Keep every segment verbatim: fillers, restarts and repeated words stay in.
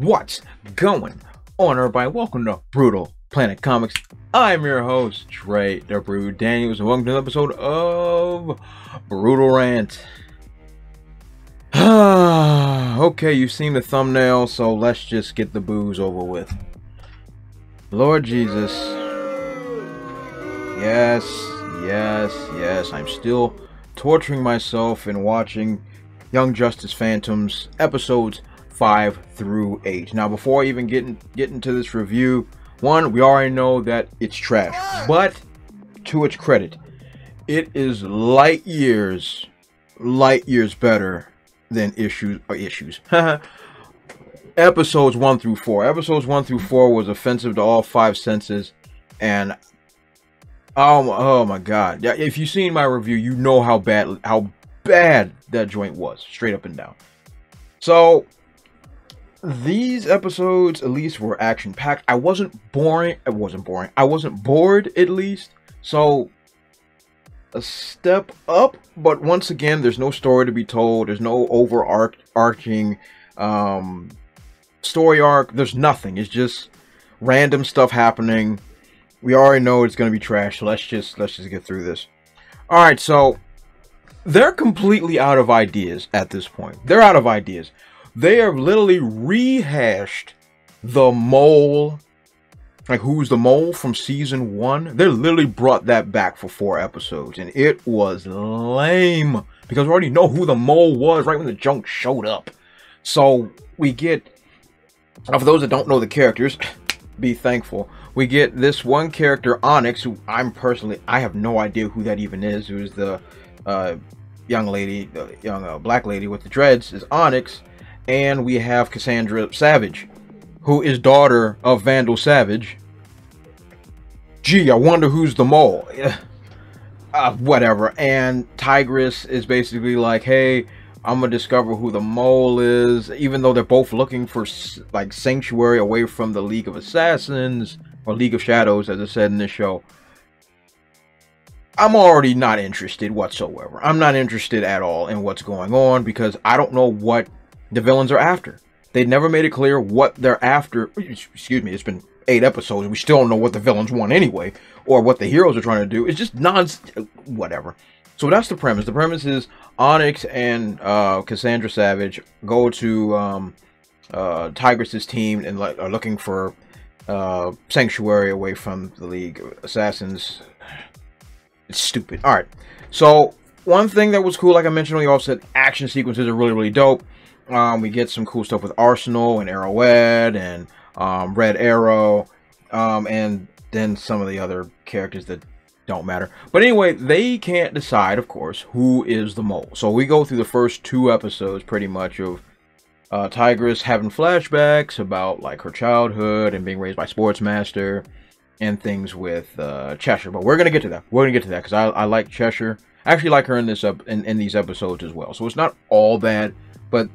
What's going on, everybody? Welcome to Brutal Planet Comics. I'm your host, Trey the Brew Daniels, and welcome to another episode of Brutal Rant. Okay, you've seen the thumbnail, so let's just get the booze over with. Lord Jesus. Yes, yes, yes. I'm still torturing myself in watching Young Justice Phantoms episodes five through eight. Now, before I even get, in, get into this review, one, we already know that it's trash, but to its credit, it is light years, light years better than issues, or issues. Episodes one through four. Episodes one through four was offensive to all five senses, and oh, oh my God. If you've seen my review, you know how bad, how bad that joint was, straight up and down. So these episodes at least were action-packed. I wasn't boring. It wasn't boring. I wasn't bored, at least. So a step up, but once again, there's no story to be told. There's no overarching um, story arc. There's nothing. It's just random stuff happening. We already know it's going to be trash. Let's just let's just get through this. All right. So they're completely out of ideas at this point. They're out of ideas. They have literally rehashed the mole, like who's the mole from season one. They literally brought that back for four episodes, and it was lame because we already know who the mole was right when the junk showed up. So we get, now for those that don't know the characters, be thankful. We get this one character, Onyx, who I'm personally, I have no idea who that even is. Who's the uh, young lady, the young uh, black lady with the dreads is Onyx. And we have Cassandra Savage, who is daughter of Vandal Savage. Gee, I wonder who's the mole. uh, whatever. And Tigress is basically like, hey, I'm going to discover who the mole is. Even though they're both looking for like sanctuary away from the League of Assassins, or League of Shadows, as I said in this show. I'm already not interested whatsoever. I'm not interested at all in what's going on, because I don't know what the villains are after. They never made it clear what they're after. Excuse me, it's been eight episodes and we still don't know what the villains want anyway, or what the heroes are trying to do. It's just non whatever. So that's the premise. The premise is Onyx and uh, Cassandra Savage go to um, uh, Tigress's team and are looking for uh, sanctuary away from the League of Assassins. It's stupid. All right. So one thing that was cool, like I mentioned, we all said action sequences are really, really dope. Um, we get some cool stuff with Arsenal and Arrowhead and um, Red Arrow, um, and then some of the other characters that don't matter. But anyway, they can't decide, of course, who is the mole. So we go through the first two episodes pretty much of uh, Tigress having flashbacks about like her childhood and being raised by Sportsmaster and things with uh, Cheshire. But we're gonna get to that. We're gonna get to that because I, I like Cheshire. I actually like her in this up in, in these episodes as well. So it's not all bad, but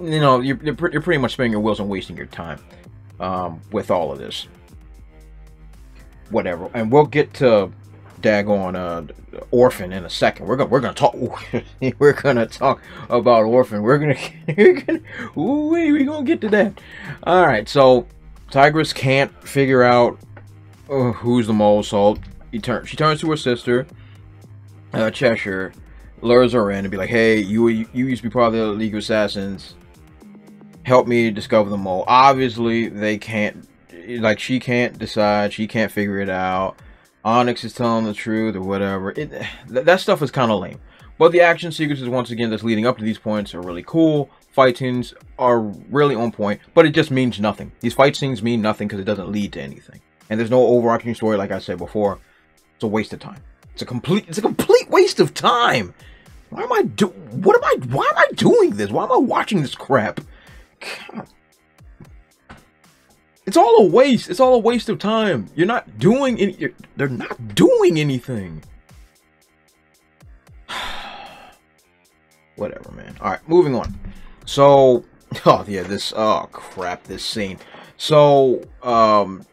you know, you're, you're pretty much spinning your wheels and wasting your time um, with all of this. Whatever. And we'll get to daggone uh, Orphan in a second. We're gonna we're gonna talk. We're gonna talk about Orphan. We're gonna we're gonna ooh, we're gonna get to that. All right. So Tigress can't figure out uh, who's the mole. So he turns. She turns to her sister, uh, Cheshire. Lures her in and be like, hey, you you used to be part of the League of Assassins. Help me discover the mole. Obviously, they can't, like, she can't decide. She can't figure it out. Onyx is telling the truth or whatever. It, th that stuff is kind of lame. But the action sequences, once again, that's leading up to these points are really cool. Fight scenes are really on point, but it just means nothing. These fight scenes mean nothing because it doesn't lead to anything. And there's no overarching story, like I said before. It's a waste of time. It's a complete, it's a complete waste of time. Why am I do? What am I? Why am I doing this? Why am I watching this crap? God. It's all a waste. It's all a waste of time. You're not doing any. You're, they're not doing anything. Whatever, man. All right, moving on. So, oh yeah, this. Oh crap, this scene. So, um,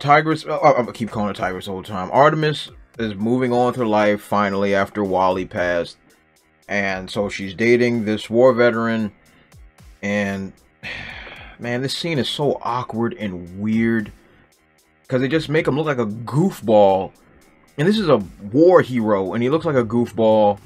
Tigress. Oh, I keep calling her Tigress the whole time. Artemis is moving on with her life finally after Wally passed, and so she's dating this war veteran, and man, this scene is so awkward and weird because they just make him look like a goofball. And this is a war hero, and he looks like a goofball.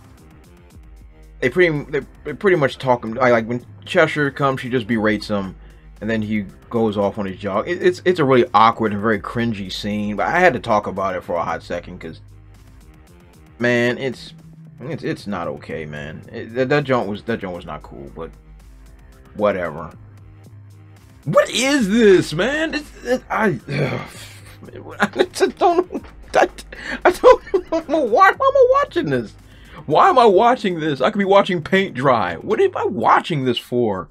They pretty, they, they pretty much talk him. I, like when Cheshire comes, she just berates him, and then he goes off on his jog. It, it's it's a really awkward and very cringy scene, but I had to talk about it for a hot second because, man, it's it's it's not okay, man. It, that that joint was that joint was not cool, but whatever. What is this, man? It's, it, I, ugh, I just don't. I, I don't know why am I watching this? Why am I watching this? I could be watching paint dry. What am I watching this for?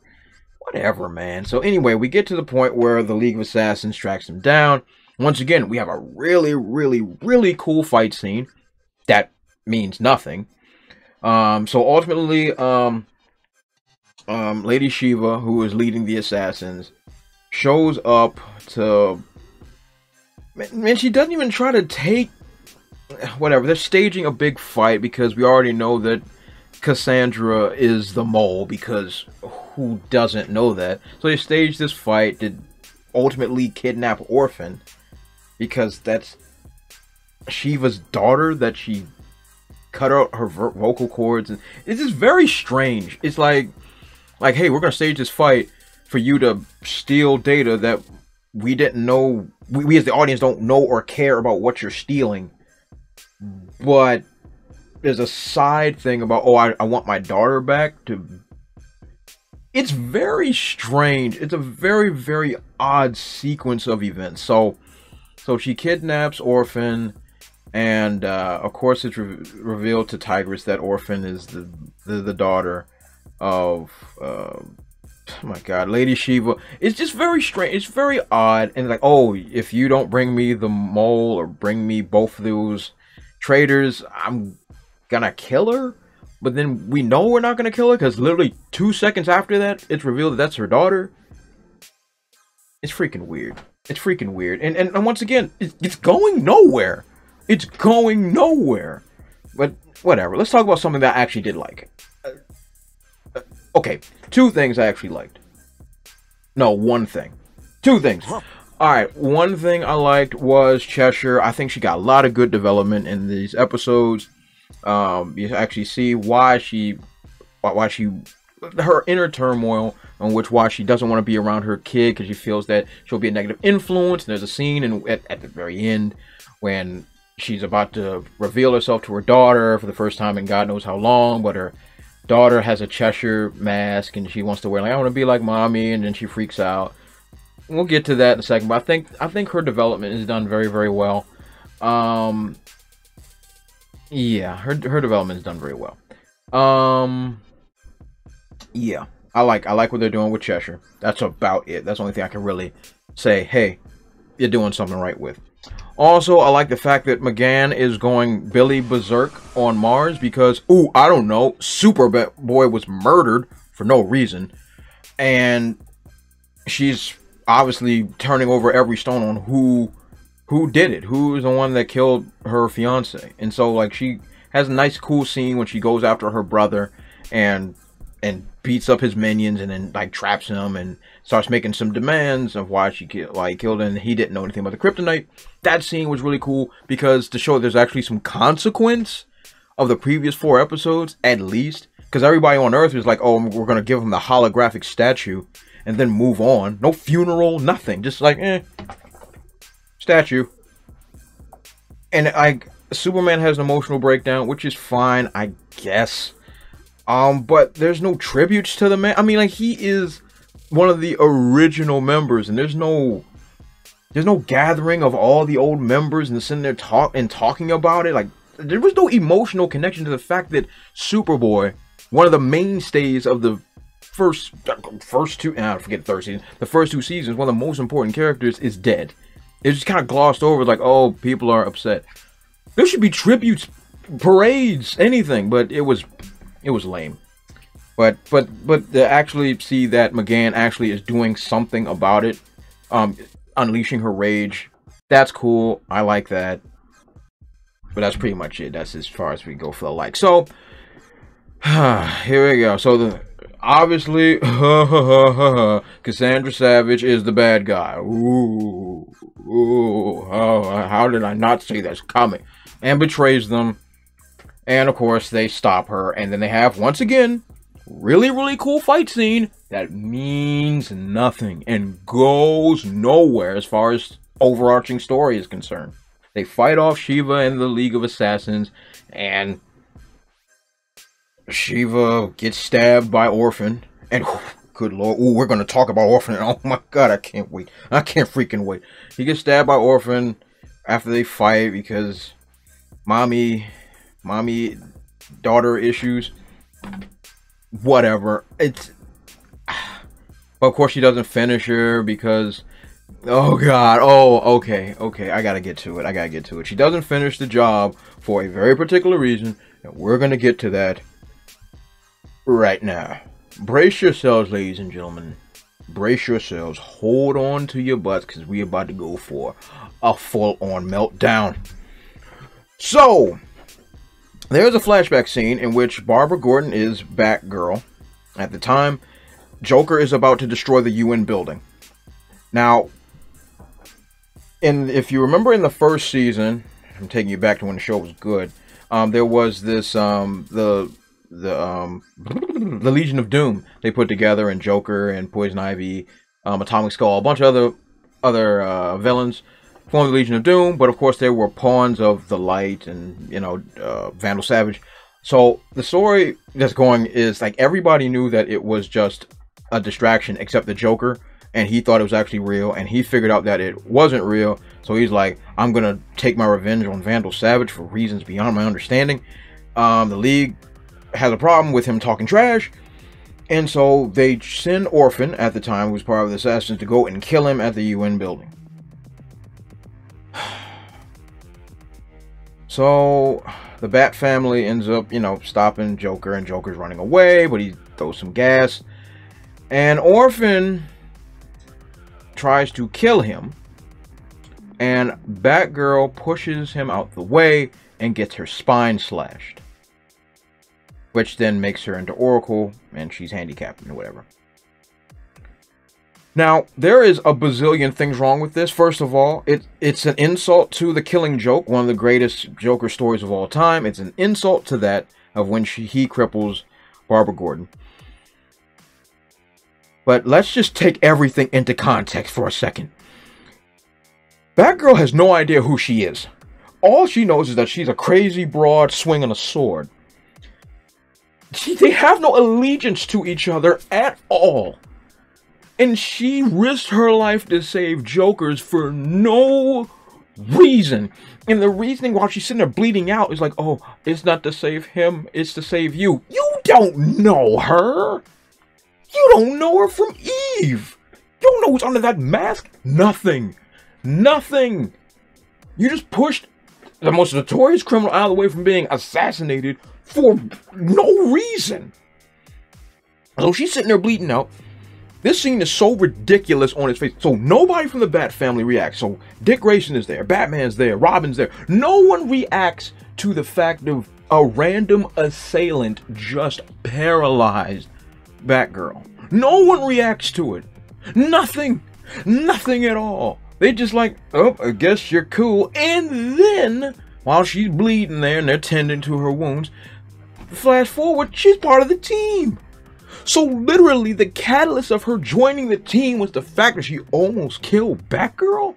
Whatever, man. So anyway, we get to the point where the League of Assassins tracks him down. Once again, we have a really, really, really cool fight scene. That means nothing. Um, so ultimately, um, um, Lady Shiva, who is leading the assassins, shows up to... Man, she doesn't even try to take... Whatever, they're staging a big fight because we already know that Cassandra is the mole, because who doesn't know that? So they stage this fight to ultimately kidnap Orphan, because that's Shiva's daughter that she cut out her vocal cords. And it's just very strange. It's like, like, hey, we're going to stage this fight for you to steal data that... We didn't know, we, we as the audience don't know or care about what you're stealing. But there's a side thing about, oh, I, I want my daughter back to... It's very strange. It's a very, very odd sequence of events. So, so she kidnaps Orphan. And, uh, of course, it's re revealed to Tigress that Orphan is the, the, the daughter of... Uh, oh my god, Lady Shiva. It's just very strange. It's very odd. And like, oh, if you don't bring me the mole or bring me both of those traitors, I'm gonna kill her. But then we know we're not gonna kill her because literally two seconds after that, it's revealed that that's her daughter. It's freaking weird. It's freaking weird. And and, and once again, it's, it's going nowhere. It's going nowhere. But whatever. Let's talk about something that I actually did like. Okay, two things I actually liked. No, one thing. Two things. All right, one thing I liked was Cheshire. I think she got a lot of good development in these episodes. Um, you actually see why she, why she, her inner turmoil, on which why she doesn't want to be around her kid because she feels that she'll be a negative influence. And there's a scene in, at, at the very end when she's about to reveal herself to her daughter for the first time in God knows how long, but her daughter has a Cheshire mask and she wants to wear, like, I want to be like mommy, and then she freaks out. We'll get to that in a second, but I think I think her development is done very, very well. Um, yeah, her her development is done very well. Um, yeah, I like I like what they're doing with Cheshire. That's about it. That's the only thing I can really say. Hey, you're doing something right with. Also, I like the fact that McGann is going Billy Berserk on Mars because, ooh, I don't know, Superboy was murdered for no reason. And she's obviously turning over every stone on who who did it, who is the one that killed her fiance. And so, like, she has a nice, cool scene when she goes after her brother and and beats up his minions and then, like, traps him and starts making some demands of why she ki why he killed him, and he didn't know anything about the kryptonite. That scene was really cool because to show there's actually some consequence of the previous four episodes, at least. Because everybody on Earth was like, oh, we're going to give him the holographic statue and then move on. No funeral, nothing. Just like, eh, statue. And I, Superman has an emotional breakdown, which is fine, I guess. Um, but there's no tributes to the man. I mean, like, he is one of the original members, and there's no... There's no gathering of all the old members and sitting there talk and talking about it. Like, there was no emotional connection to the fact that Superboy, one of the mainstays of the first first two, I forget the third season, the first two seasons, one of the most important characters, is dead. It's just kind of glossed over, like, oh, people are upset. There should be tributes, parades, anything, but it was it was lame. But but but to actually see that McGann actually is doing something about it. Um. Unleashing her rage, that's cool. I like that. But that's pretty much it. That's as far as we go for the like. So here we go. So the obviously, Cassandra Savage is the bad guy. Ooh, ooh, oh, how did I not see this coming? And betrays them. And of course, they stop her. And then they have, once again, really, really cool fight scene that means nothing and goes nowhere as far as overarching story is concerned. They fight off Shiva and the League of Assassins, and Shiva gets stabbed by Orphan, and oh, good lord, ooh, we're going to talk about Orphan, oh my god, I can't wait, I can't freaking wait. He gets stabbed by Orphan after they fight because mommy, mommy, daughter issues, whatever, it's, but of course she doesn't finish her because, oh god, oh, okay, okay, I gotta get to it, I gotta get to it. She doesn't finish the job for a very particular reason, and we're gonna get to that right now. Brace yourselves, ladies and gentlemen, brace yourselves, hold on to your butts, because we're about to go for a full-on meltdown. So, there's a flashback scene in which Barbara Gordon is Batgirl. At the time, Joker is about to destroy the U N building. Now, in, if you remember in the first season, I'm taking you back to when the show was good, um, there was this, um, the, the, um, the Legion of Doom they put together, and Joker and Poison Ivy, um, Atomic Skull, a bunch of other, other uh, villains formed the Legion of Doom, but of course there were pawns of the Light and, you know, uh, Vandal Savage. So the story that's going is, like, everybody knew that it was just a distraction except the Joker. And he thought it was actually real, and he figured out that it wasn't real. So he's like, I'm going to take my revenge on Vandal Savage for reasons beyond my understanding. Um, the League has a problem with him talking trash. And so they send Orphan, at the time, who was part of the Assassins, to go and kill him at the U N building. So the Bat family ends up, you know, stopping Joker, and Joker's running away, but he throws some gas. And Orphan tries to kill him, and Batgirl pushes him out the way and gets her spine slashed, which then makes her into Oracle, and she's handicapped and whatever. Now, there is a bazillion things wrong with this. First of all, it, it's an insult to The Killing Joke, one of the greatest Joker stories of all time. It's an insult to that of when she, he cripples Barbara Gordon. But let's just take everything into context for a second. Batgirl has no idea who she is. All she knows is that she's a crazy broad swinging a sword. She, they have no allegiance to each other at all. And she risked her life to save Joker's for no reason. And the reasoning while she's sitting there bleeding out is like, oh, it's not to save him, it's to save you. You don't know her. You don't know her from Eve. You don't know who's under that mask. Nothing. Nothing. You just pushed the most notorious criminal out of the way from being assassinated for no reason. So she's sitting there bleeding out. This scene is so ridiculous on its face. So nobody from the Bat family reacts. So Dick Grayson is there. Batman's there. Robin's there. No one reacts to the fact of a random assailant just paralyzed Batgirl. No one reacts to it. Nothing. Nothing at all. They just like, oh, I guess you're cool. And then, while she's bleeding there and they're tending to her wounds, flash forward, she's part of the team. So literally, the catalyst of her joining the team was the fact that she almost killed Batgirl?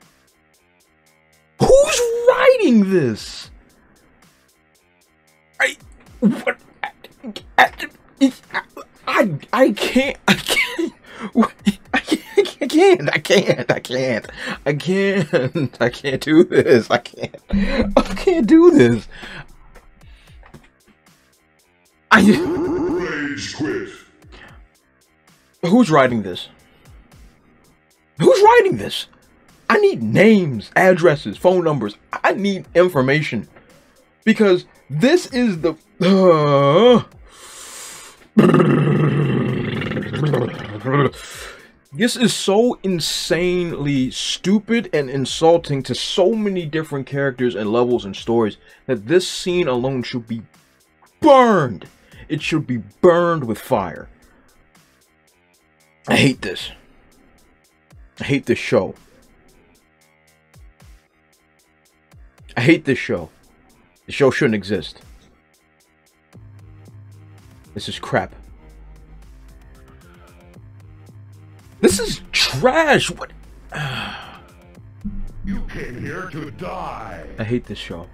Who's writing this? I... What... I, I, I, I, I, I can't, I can't, I can't, I can't, I can't, I can't, I can't, I can't do this, I can't, I can't do this. I, Rage quit. Who's writing this? Who's writing this? I need names, addresses, phone numbers. I need information, because this is the, uh, this is so insanely stupid and insulting to so many different characters and levels and stories that this scene alone should be burned. It should be burned with fire. I hate this. I hate this show. I hate this show. The show shouldn't exist. This is crap. This is trash. What? You came here to die. I hate this show.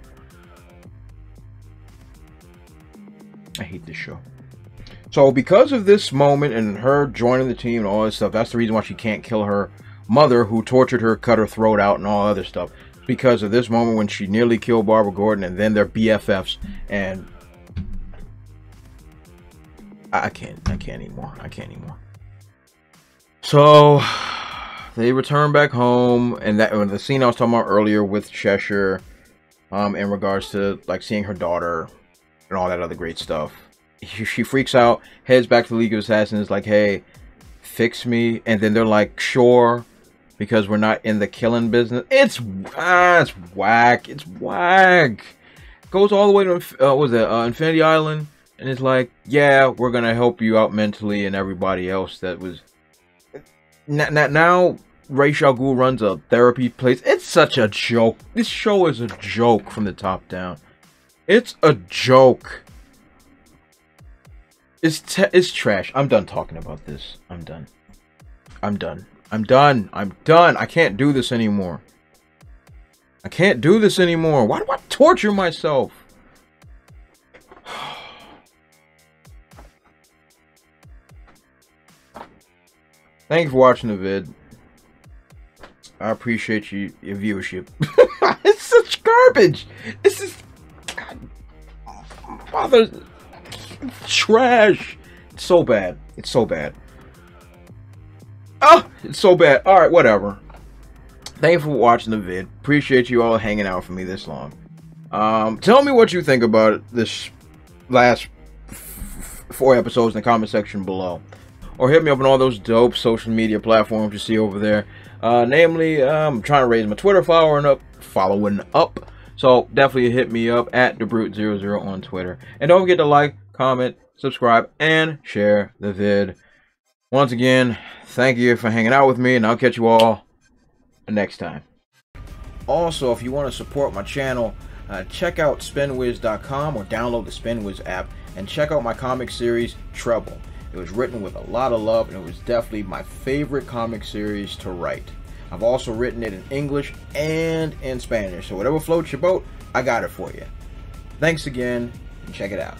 I hate this show. So because of this moment and her joining the team and all this stuff, that's the reason why she can't kill her mother, who tortured her, cut her throat out, and all other stuff. It's because of this moment when she nearly killed Barbara Gordon, and then they're B F Fs, and I can't, I can't anymore. I can't anymore. So they return back home, and that the scene I was talking about earlier with Cheshire, um, in regards to like seeing her daughter and all that other great stuff. She freaks out, heads back to the League of Assassins, like, hey, fix me. And then they're like, sure, because we're not in the killing business. It's, ah, it's whack. It's whack. Goes all the way to, uh, what was it, uh, Infinity Island. And it's like, yeah, we're going to help you out mentally and everybody else that was. Now, Ra's al Ghul runs a therapy place. It's such a joke. This show is a joke from the top down. It's a joke. It's, t it's trash. I'm done talking about this. I'm done. I'm done. I'm done. I'm done. I can't do this anymore. I can't do this anymore. Why do I torture myself? Thanks for watching the vid. I appreciate you, your viewership. It's such garbage. This is... Father... Trash. It's so bad. It's so bad. Oh, it's so bad. All right, whatever. Thanks for watching the vid. Appreciate you all hanging out for me this long. Um, tell me what you think about this last f four episodes in the comment section below, or hit me up on all those dope social media platforms you see over there. Uh, namely, um, I'm trying to raise my Twitter following up, following up. So definitely hit me up at the brute zero zero on Twitter, and don't forget to like, comment, subscribe, and share the vid. Once again, thank you for hanging out with me, and I'll catch you all next time. Also, if you want to support my channel, uh, check out spin whiz dot com or download the SpinWhiz app and check out my comic series, Treble. It was written with a lot of love, and it was definitely my favorite comic series to write. I've also written it in English and in Spanish, so whatever floats your boat, I got it for you. Thanks again, and check it out.